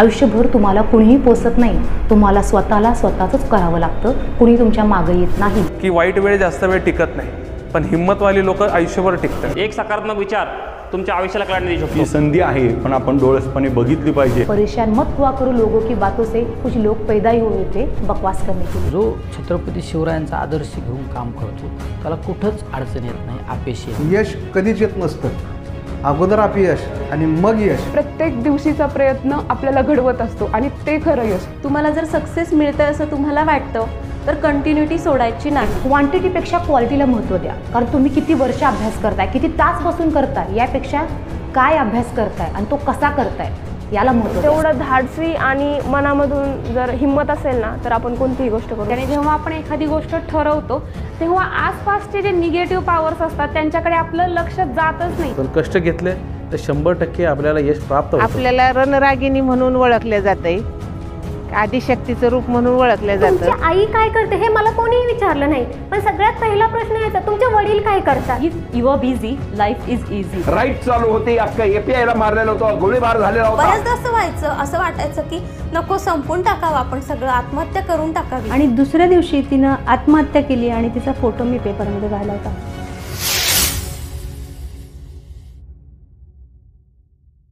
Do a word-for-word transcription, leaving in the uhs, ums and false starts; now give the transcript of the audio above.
आयुष्यभर तुम्हाला कुणीही पोसत नाही, तुम्हाला स्वतःला स्वतःच करावं लागतं, कुणी तुमच्या मागे येत नाही की वाईट वेळ जास्त वेळ टिकत नाही, पण हिम्मतवाली लोक आयुष्यभर टिकतात। एक सकारात्मक विचार तुमच्या आयुष्याला काढणे देऊ शकतो। संधी आहे पण आपण डोळसपणे बघितली पाहिजे। परेशान मत हुआ करो लोगों की बातों से, कुछ लोग पैदा ही हुए थे बकवास करने के। जो छत्रपती शिवरायांचा आदर्श घेऊन काम करतो त्याला कुठंच अडचण येत नाही। अपयश यश कधीच येत नसतं, अगोदर अपयश आणि मग यश। प्रत्येक दिवशीचा प्रयत्न आपल्याला घडवत असतो आणि ते खरं यश। तुम्हाला जर सक्सेस मिळते असं तुम्हाला वाटतं तर कंटिन्यूटी सोडायची नाही। क्वांटिटीपेक्षा क्वालिटीला महत्त्व द्या, कारण तुम्ही किती वर्ष अभ्यास करताय, किती तास बसून करताय यापेक्षा काय अभ्यास करताय आणि तो कसा करताय याला महत्त्व। तेवढं धाडसी आणि मनामधून जर हिंमत असेल ना तर आपण कोणतीही गोष्ट करू। आणि जेव्हा आपण एखादी गोष्ट ठरवतो तेव्हा आसपासचे जे निगेटिव्ह पॉवर्स असतात त्यांच्याकडे आपलं लक्ष जातच नाही। पण कष्ट घेतले तर शंभर टक्के आपल्याला यश प्राप्त होतं। आपल्याला रणरागिणी म्हणून ओळखले जाते, आदिशक्तीचं रूप म्हणून ओळखले जातं। तुमची आई काय करते हे मला कोणीही विचारलं नाही, पण सगळ्यात पहिला प्रश्न यायचा तुमचे वडील काय करतात। You are busy, life is easy. Right चालू होते, अख्खा एपीआयला मारलेला होता, गोळीबार झालेला होता। बऱ्याचदा असं व्हायचं, असं वाटायचं की नको संपून टाकावं, आपण सगळं आत्महत्या करून टाकावी। आणि दुसऱ्या दिवशी तिनं आत्महत्या केली आणि तिचा फोटो मी पेपरमध्ये घातला होता।